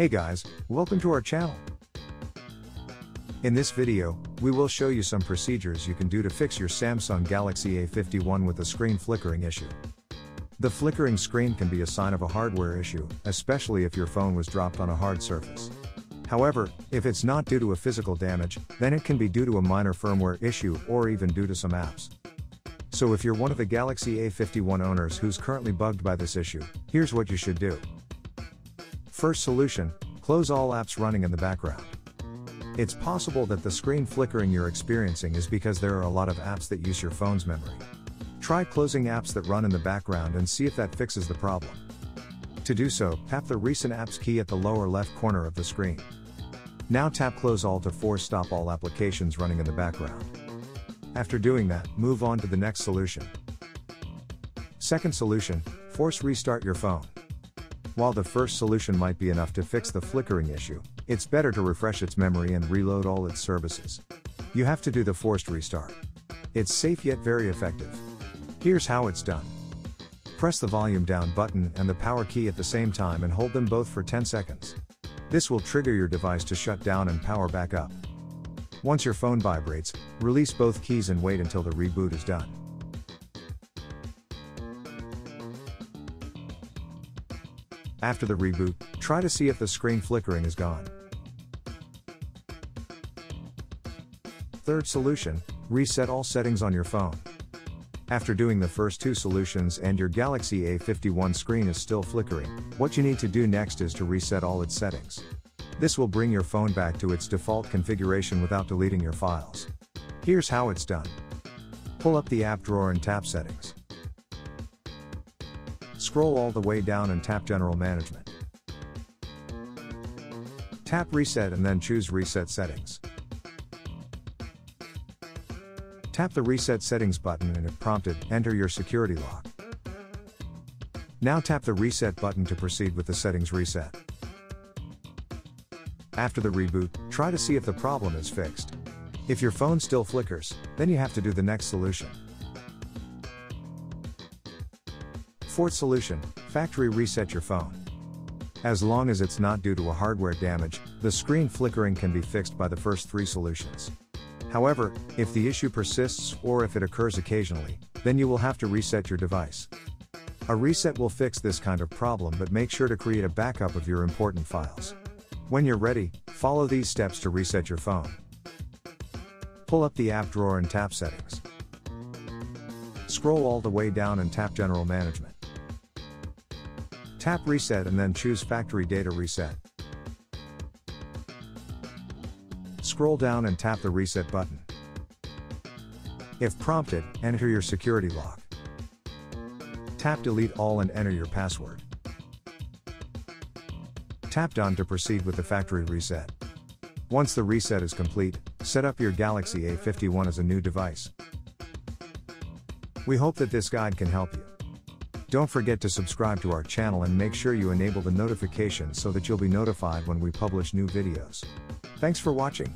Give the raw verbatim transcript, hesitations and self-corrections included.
Hey guys, welcome to our channel. In this video, we will show you some procedures you can do to fix your Samsung Galaxy A fifty-one with a screen flickering issue. The flickering screen can be a sign of a hardware issue, especially if your phone was dropped on a hard surface. However, if it's not due to a physical damage, then it can be due to a minor firmware issue or even due to some apps. So if you're one of the Galaxy A fifty-one owners who's currently bugged by this issue, here's what you should do. First solution, close all apps running in the background. It's possible that the screen flickering you're experiencing is because there are a lot of apps that use your phone's memory. Try closing apps that run in the background and see if that fixes the problem. To do so, tap the Recent Apps key at the lower left corner of the screen. Now tap Close All to force stop all applications running in the background. After doing that, move on to the next solution. Second solution, force restart your phone. While the first solution might be enough to fix the flickering issue, it's better to refresh its memory and reload all its services. You have to do the forced restart. It's safe yet very effective. Here's how it's done. Press the volume down button and the power key at the same time and hold them both for ten seconds. This will trigger your device to shut down and power back up. Once your phone vibrates, release both keys and wait until the reboot is done. After the reboot, try to see if the screen flickering is gone. Third solution, reset all settings on your phone. After doing the first two solutions and your Galaxy A fifty-one screen is still flickering, what you need to do next is to reset all its settings. This will bring your phone back to its default configuration without deleting your files. Here's how it's done. Pull up the app drawer and tap Settings. Scroll all the way down and tap General Management. Tap Reset and then choose Reset Settings. Tap the Reset Settings button and if prompted, enter your security lock. Now tap the Reset button to proceed with the settings reset. After the reboot, try to see if the problem is fixed. If your phone still flickers, then you have to do the next solution. Fourth solution, factory reset your phone. As long as it's not due to a hardware damage, the screen flickering can be fixed by the first three solutions. However, if the issue persists or if it occurs occasionally, then you will have to reset your device. A reset will fix this kind of problem, but make sure to create a backup of your important files. When you're ready, follow these steps to reset your phone. Pull up the app drawer and tap Settings. Scroll all the way down and tap General Management. Tap Reset and then choose Factory Data Reset. Scroll down and tap the Reset button. If prompted, enter your security lock. Tap Delete All and enter your password. Tap Done to proceed with the factory reset. Once the reset is complete, set up your Galaxy A fifty-one as a new device. We hope that this guide can help you. Don't forget to subscribe to our channel and make sure you enable the notifications so that you'll be notified when we publish new videos. Thanks for watching.